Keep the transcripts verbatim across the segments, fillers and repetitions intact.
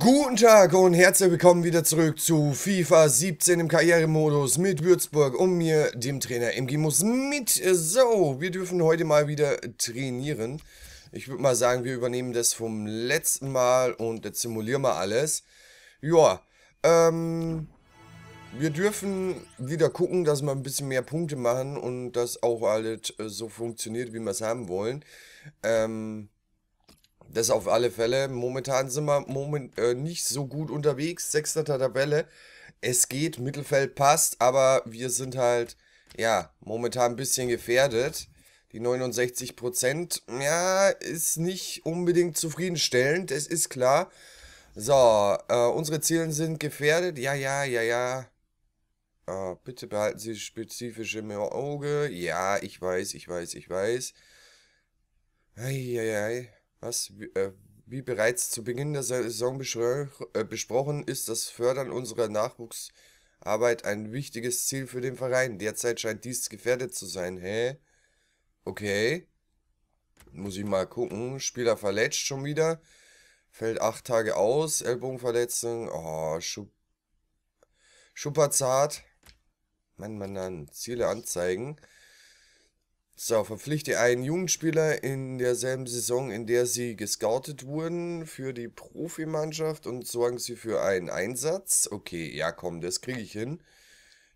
Guten Tag und herzlich willkommen wieder zurück zu FIFA siebzehn im Karrieremodus mit Würzburg und mir, dem Trainer M G Muss mit. So, wir dürfen heute mal wieder trainieren. Ich würde mal sagen, wir übernehmen das vom letzten Mal und jetzt simulieren wir alles. Ja, ähm, wir dürfen wieder gucken, dass wir ein bisschen mehr Punkte machen und dass auch alles so funktioniert, wie wir es haben wollen. Ähm... Das auf alle Fälle. Momentan sind wir moment, äh, nicht so gut unterwegs. Sechster Tabelle. Es geht, Mittelfeld passt, aber wir sind halt, ja, momentan ein bisschen gefährdet. Die neunundsechzig Prozent, ja, ist nicht unbedingt zufriedenstellend, das ist klar. So, äh, unsere Ziele sind gefährdet. Ja, ja, ja, ja. Äh, bitte behalten Sie spezifische im Auge. Ja, ich weiß, ich weiß, ich weiß. Ei, ei, ei. Was, wie, äh, wie bereits zu Beginn der Saison äh, besprochen, ist das Fördern unserer Nachwuchsarbeit ein wichtiges Ziel für den Verein. Derzeit scheint dies gefährdet zu sein. Hä? Okay. Muss ich mal gucken. Spieler verletzt schon wieder. Fällt acht Tage aus. Ellbogenverletzung. Oh, Schupp Schupperzart. Mann, Mann, Mann. Ziele anzeigen. So, verpflichte einen Jugendspieler in derselben Saison, in der sie gescoutet wurden für die Profimannschaft und sorgen sie für einen Einsatz. Okay, ja komm, das kriege ich hin.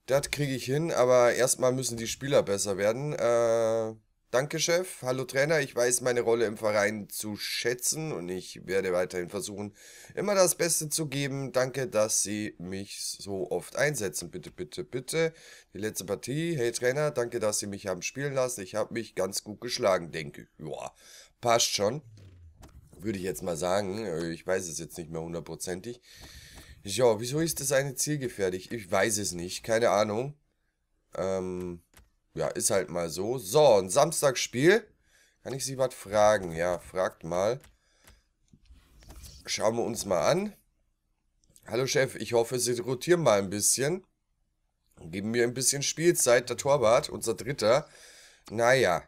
Das kriege ich hin, aber erstmal müssen die Spieler besser werden. Äh, danke, Chef. Hallo, Trainer. Ich weiß meine Rolle im Verein zu schätzen und ich werde weiterhin versuchen, immer das Beste zu geben. Danke, dass Sie mich so oft einsetzen. Bitte, bitte, bitte. Die letzte Partie. Hey, Trainer, danke, dass Sie mich haben spielen lassen. Ich habe mich ganz gut geschlagen, denke ich. Ja, passt schon. Würde ich jetzt mal sagen. Ich weiß es jetzt nicht mehr hundertprozentig. Ja, wieso ist das eine zielgefährlich? Ich weiß es nicht. Keine Ahnung. Ähm... Ja, ist halt mal so. So, ein Samstagsspiel. Kann ich Sie was fragen? Ja, fragt mal. Schauen wir uns mal an. Hallo Chef, ich hoffe, Sie rotieren mal ein bisschen. Geben mir ein bisschen Spielzeit. Der Torwart, unser Dritter. Naja.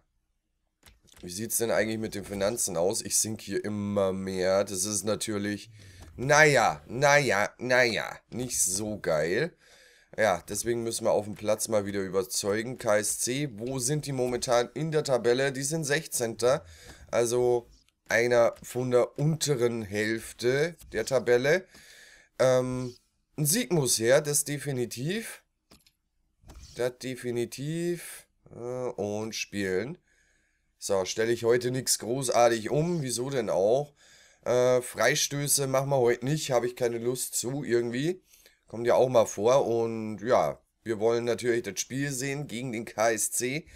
Wie sieht es denn eigentlich mit den Finanzen aus? Ich sink hier immer mehr. Das ist natürlich... Naja, naja, naja. Nicht so geil. Ja, deswegen müssen wir auf dem Platz mal wieder überzeugen. K S C, wo sind die momentan in der Tabelle? Die sind sechzehnter Also einer von der unteren Hälfte der Tabelle. Ähm, ein Sieg muss her, das definitiv. Das definitiv. Und spielen. So, stelle ich heute nichts großartig um. Wieso denn auch? Äh, Freistöße machen wir heute nicht. Habe ich keine Lust zu irgendwie. Kommt ja auch mal vor und ja, wir wollen natürlich das Spiel sehen gegen den K S C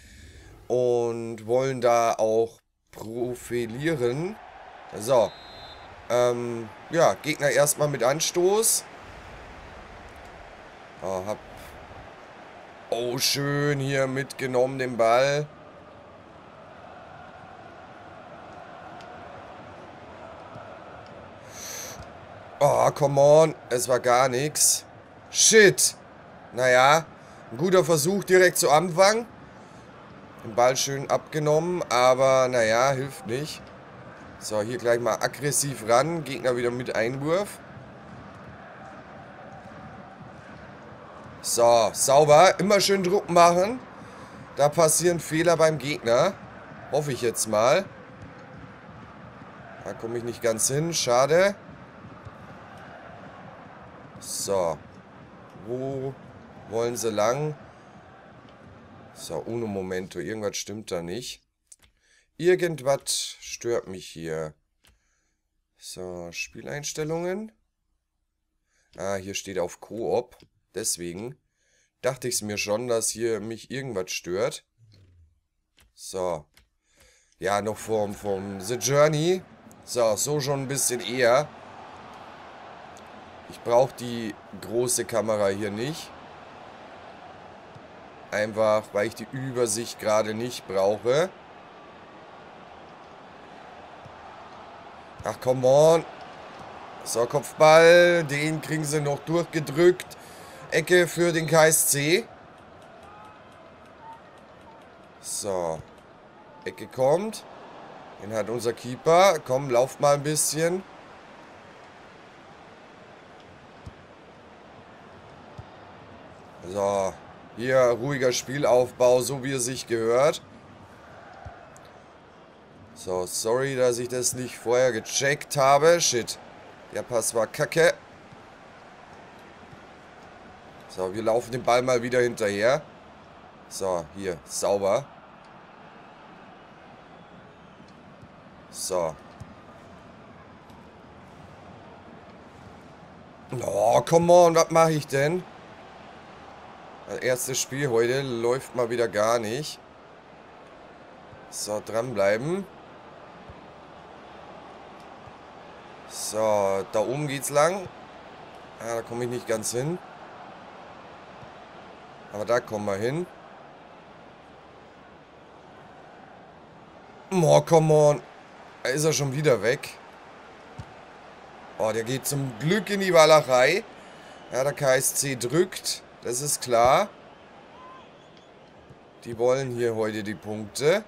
und wollen da auch profilieren. So, ähm, ja, Gegner erstmal mit Anstoß. Oh, hab oh, schön hier mitgenommen den Ball. Oh, come on. Es war gar nichts. Shit. Naja, ein guter Versuch direkt zu Anfang. Den Ball schön abgenommen, aber naja, hilft nicht. So, hier gleich mal aggressiv ran. Gegner wieder mit Einwurf. So, sauber. Immer schön Druck machen. Da passieren Fehler beim Gegner. Hoffe ich jetzt mal. Da komme ich nicht ganz hin. Schade. So, wo wollen sie lang? So, uno momento, irgendwas stimmt da nicht. Irgendwas stört mich hier. So, Spieleinstellungen. Ah, hier steht auf Koop. Deswegen dachte ich es mir schon, dass hier mich irgendwas stört. So. Ja, noch vom, vom The Journey. So, so schon ein bisschen eher. Ich brauche die große Kamera hier nicht. Einfach, weil ich die Übersicht gerade nicht brauche. Ach, come on. So, Kopfball. Den kriegen sie noch durchgedrückt. Ecke für den K S C. So. Ecke kommt. Den hat unser Keeper. Komm, lauf mal ein bisschen. So, hier ruhiger Spielaufbau, so wie es sich gehört. So, sorry, dass ich das nicht vorher gecheckt habe. Shit, der Pass war kacke. So, wir laufen den Ball mal wieder hinterher. So, hier, sauber. So. Oh, come on, was mache ich denn? Das erste Spiel heute läuft mal wieder gar nicht. So, dranbleiben. So, da oben geht's lang. Ah, da komme ich nicht ganz hin. Aber da kommen wir hin. Oh, come on. Da ist er schon wieder weg. Oh, der geht zum Glück in die Walachei. Ja, der K S C drückt. Das ist klar. Die wollen hier heute die Punkte.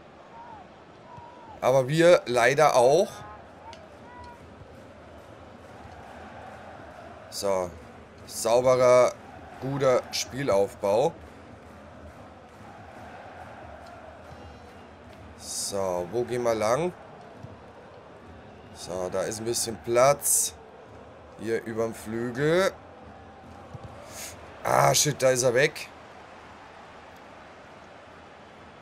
Aber wir leider auch. So. Sauberer, guter Spielaufbau. So, wo gehen wir lang? So, da ist ein bisschen Platz. Hier überm Flügel. Ah, shit, da ist er weg.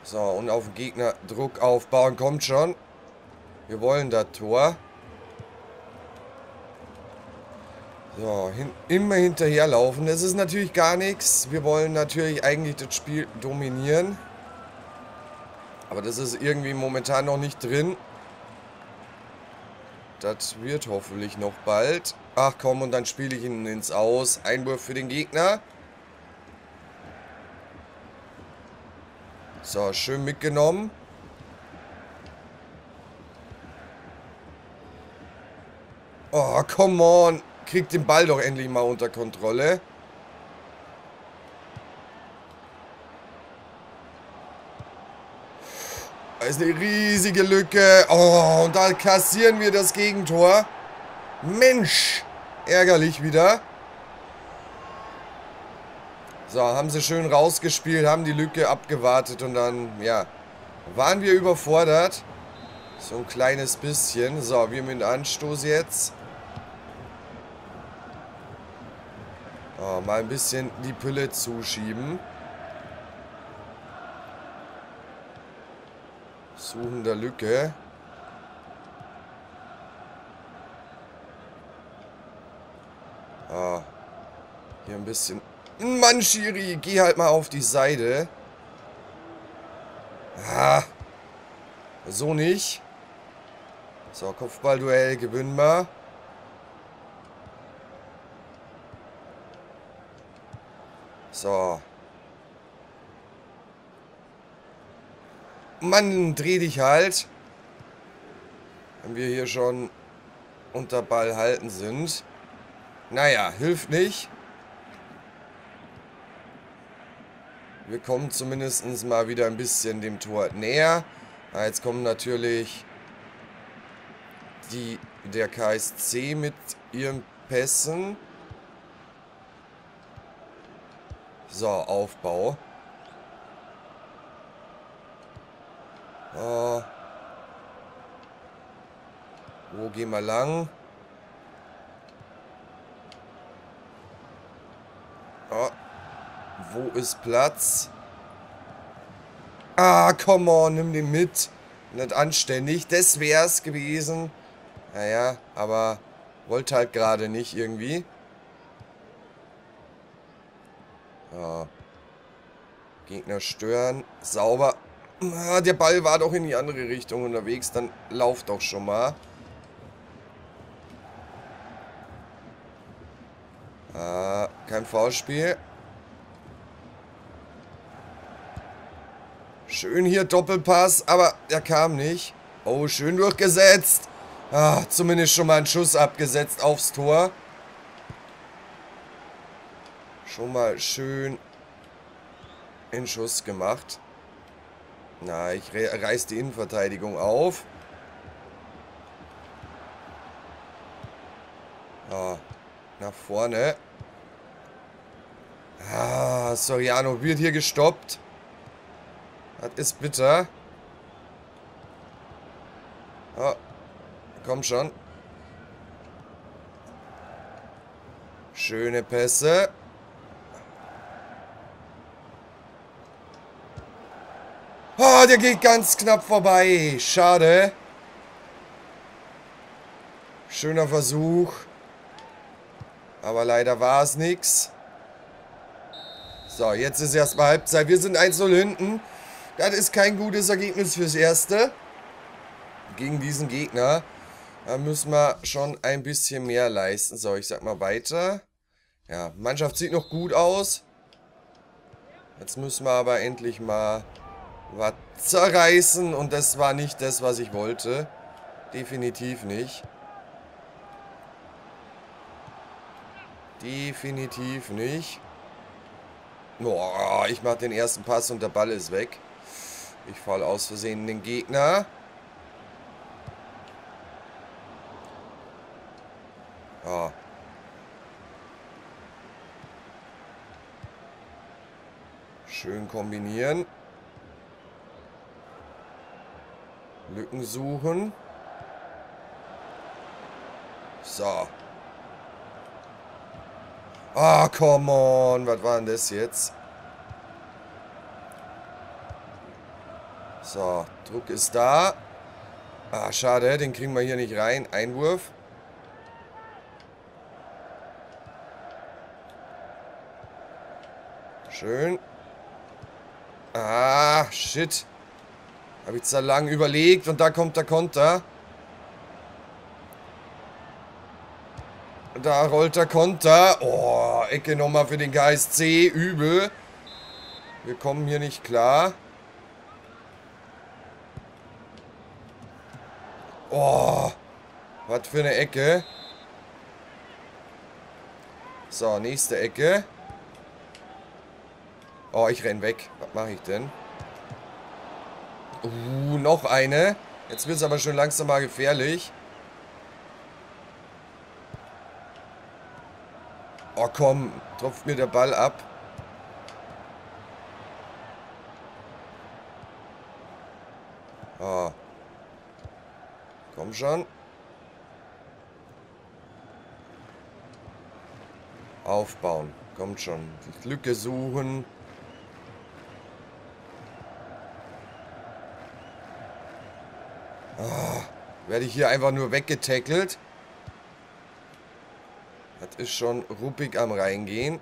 So, und auf den Gegner Druck aufbauen. Kommt schon. Wir wollen das Tor. So, hin, immer hinterherlaufen. Das ist natürlich gar nichts. Wir wollen natürlich eigentlich das Spiel dominieren. Aber das ist irgendwie momentan noch nicht drin. Das wird hoffentlich noch bald. Ach komm, und dann spiele ich ihn ins Aus. Einwurf für den Gegner. So, schön mitgenommen. Oh, come on. Kriegt den Ball doch endlich mal unter Kontrolle. Da ist eine riesige Lücke. Oh, und da kassieren wir das Gegentor. Mensch, ärgerlich wieder. So, haben sie schön rausgespielt, haben die Lücke abgewartet und dann, ja, waren wir überfordert. So ein kleines bisschen. So, wir mit Anstoß jetzt. Oh, mal ein bisschen die Pille zuschieben. Suchen der Lücke. Ah, hier ein bisschen. Mann, Schiri, geh halt mal auf die Seite. Ah, so nicht. So, Kopfballduell gewinnen wir. So. Mann, dreh dich halt. Wenn wir hier schon unter Ball halten sind. Naja, hilft nicht. Wir kommen zumindest mal wieder ein bisschen dem Tor näher. Ah, jetzt kommen natürlich die, der K S C mit ihren Pässen. So, Aufbau. Oh. Wo gehen wir lang? Oh. Wo ist Platz? Ah, come on, nimm den mit. Nicht anständig. Das wär's gewesen. Naja, aber wollte halt gerade nicht irgendwie. Oh. Gegner stören. Sauber. Der Ball war doch in die andere Richtung unterwegs. Dann lauf doch schon mal. Ah, kein Foulspiel. Schön hier Doppelpass, aber er kam nicht. Oh, schön durchgesetzt. Ah, zumindest schon mal einen Schuss abgesetzt aufs Tor. Schon mal schön in Schuss gemacht. Na, ich reiß die Innenverteidigung auf. Ah, nach vorne. Ah. Ah, Soriano wird hier gestoppt. Das ist bitter. Oh, komm schon. Schöne Pässe. Oh, der geht ganz knapp vorbei. Schade. Schöner Versuch. Aber leider war es nichts. So, jetzt ist erstmal Halbzeit. Wir sind eins zu null hinten. Das ist kein gutes Ergebnis fürs Erste. Gegen diesen Gegner. Da müssen wir schon ein bisschen mehr leisten. So, ich sag mal weiter. Ja, Mannschaft sieht noch gut aus. Jetzt müssen wir aber endlich mal was zerreißen. Und das war nicht das, was ich wollte. Definitiv nicht. Definitiv nicht. Boah, ich mache den ersten Pass und der Ball ist weg. Ich falle aus Versehen den Gegner. Oh. Schön kombinieren. Lücken suchen. So. Ah, oh, come on. Was war denn das jetzt? So, Druck ist da. Ah, schade, den kriegen wir hier nicht rein. Einwurf. Schön. Ah, shit. Habe ich zwar lang überlegt und da kommt der Konter. Da rollt der Konter. Oh, Ecke nochmal für den K S C. Übel. Wir kommen hier nicht klar. Oh, was für eine Ecke. So, nächste Ecke. Oh, ich renn weg. Was mache ich denn? Uh, noch eine. Jetzt wird es aber schon langsam mal gefährlich. Oh komm, tropft mir der Ball ab. Oh. Komm schon. Aufbauen. Kommt schon. Die Lücke suchen. Oh. Werde ich hier einfach nur weggetackelt. Das ist schon ruppig am Reingehen.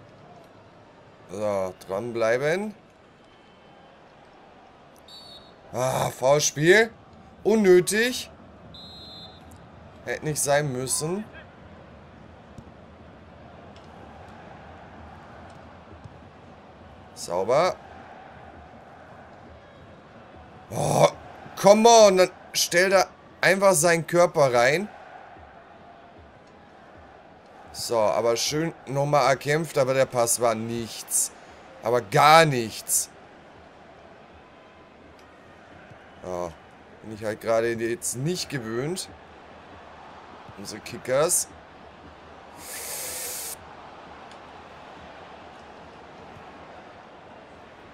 So, dranbleiben. Ah, Foulspiel. Unnötig. Hätte nicht sein müssen. Sauber. Oh, come on. Dann stellt er einfach seinen Körper rein. So, aber schön nochmal erkämpft, aber der Pass war nichts. Aber gar nichts. Ja, bin ich halt gerade jetzt nicht gewöhnt. Unsere Kickers.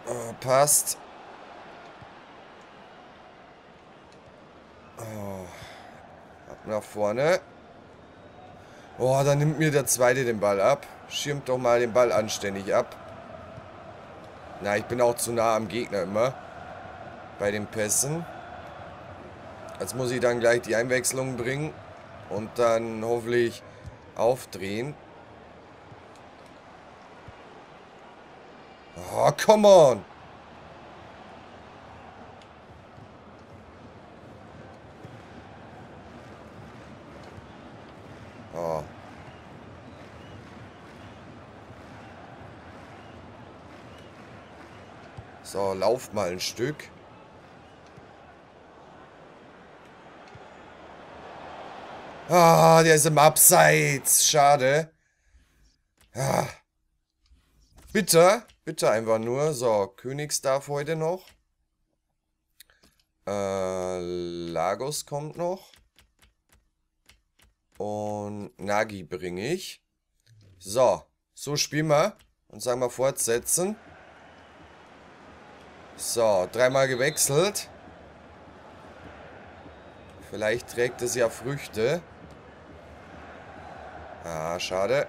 Oh, passt. Oh, ab nach vorne. Oh, dann nimmt mir der Zweite den Ball ab. Schirmt doch mal den Ball anständig ab. Na, ich bin auch zu nah am Gegner immer. Bei den Pässen. Jetzt muss ich dann gleich die Einwechslung bringen. Und dann hoffentlich aufdrehen. Oh, come on! Oh. So, lauf mal ein Stück. Ah, der ist im Abseits. Schade. Ah. Bitter. Bitter einfach nur. So, Königs darf heute noch. Äh, Lagos kommt noch. Und Nagi bringe ich. So, so spielen wir. Und sagen wir fortsetzen. So, dreimal gewechselt. Vielleicht trägt es ja Früchte. Ah, schade.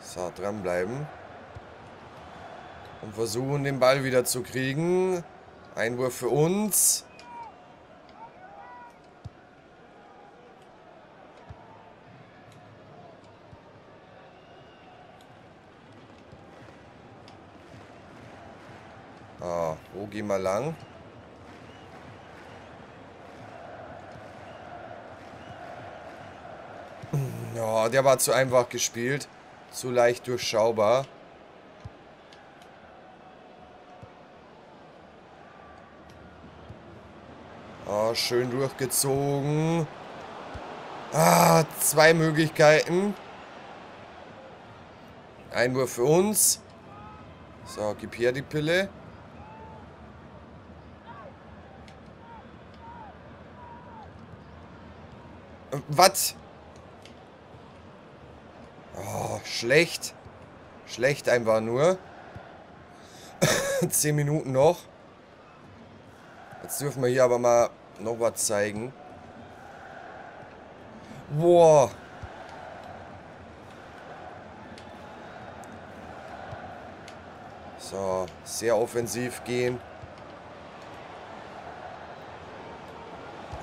So, dranbleiben. Und versuchen, den Ball wieder zu kriegen. Einwurf für uns. Ah, wo gehen wir lang? Ja, der war zu einfach gespielt. Zu leicht durchschaubar. Oh, schön durchgezogen. Ah, zwei Möglichkeiten. Einwurf für uns. So, gib her die Pille. Was? Oh, schlecht. Schlecht einfach nur. Zehn Minuten noch. Jetzt dürfen wir hier aber mal noch was zeigen. Boah. So, sehr offensiv gehen.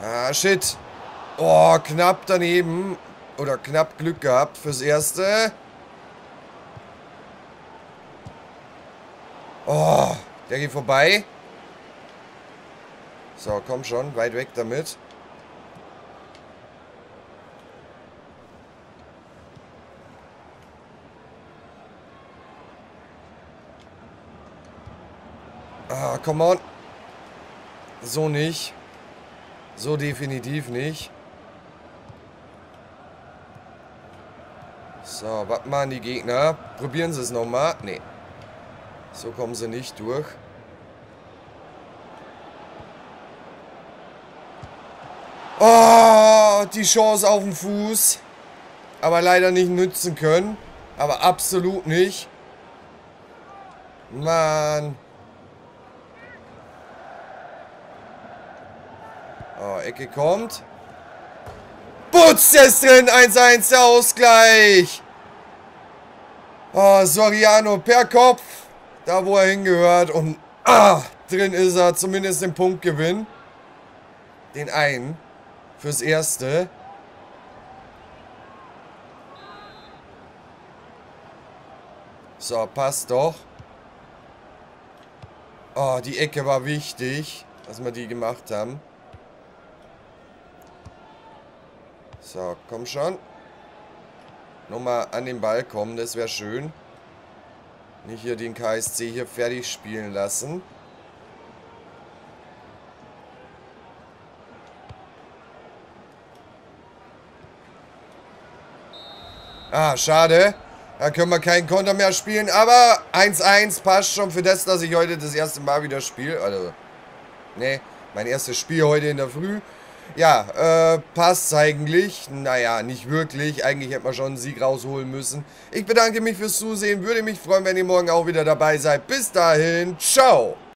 Ah, shit. Oh, knapp daneben. Oder knapp Glück gehabt fürs Erste. Oh, der geht vorbei. So, komm schon, weit weg damit. Ah, come on. So nicht. So definitiv nicht. So, was machen die Gegner? Probieren sie es nochmal? Nee. So kommen sie nicht durch. Oh, die Chance auf dem Fuß. Aber leider nicht nützen können. Aber absolut nicht. Mann. Oh, Ecke kommt. Putz, der ist drin. eins eins, der Ausgleich. Oh, Soriano per Kopf. Da, wo er hingehört. Und ah, drin ist er. Zumindest den Punktgewinn. Den einen. Fürs Erste. So, passt doch. Oh, die Ecke war wichtig, dass wir die gemacht haben. So, komm schon. Nochmal an den Ball kommen, das wäre schön. Nicht hier den K S C hier fertig spielen lassen. Ah, schade. Da können wir keinen Konter mehr spielen. Aber eins eins passt schon für das, dass ich heute das erste Mal wieder spiele. Also, ne, mein erstes Spiel heute in der Früh. Ja, äh, passt eigentlich. Naja, nicht wirklich. Eigentlich hätte man schon einen Sieg rausholen müssen. Ich bedanke mich fürs Zusehen. Würde mich freuen, wenn ihr morgen auch wieder dabei seid. Bis dahin, ciao.